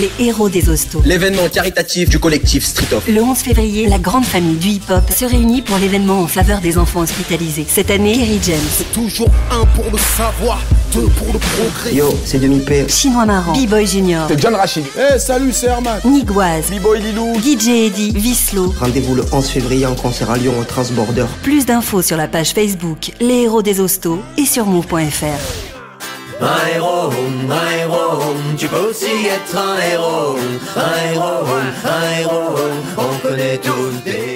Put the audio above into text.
Les héros des hostos. L'événement caritatif du collectif Street Off. Le 11 février, la grande famille du hip-hop se réunit pour l'événement en faveur des enfants hospitalisés. Cette année, Kery James. C'est toujours un pour le savoir, deux pour le progrès. Yo, c'est Demi Portion. Chinois Marrant. B-Boy Junior. C'est John Rachid. Eh, hey, salut, c'est Herman. Nigoise. B-Boy Lilou. Guy J. Eddy. Vislo. Rendez-vous le 11 février en concert à Lyon au Transborder. Plus d'infos sur la page Facebook Les Héros des Hostos et sur move.fr. Un héros, tu peux aussi être un héros, un héros, un héros, on connaît tous des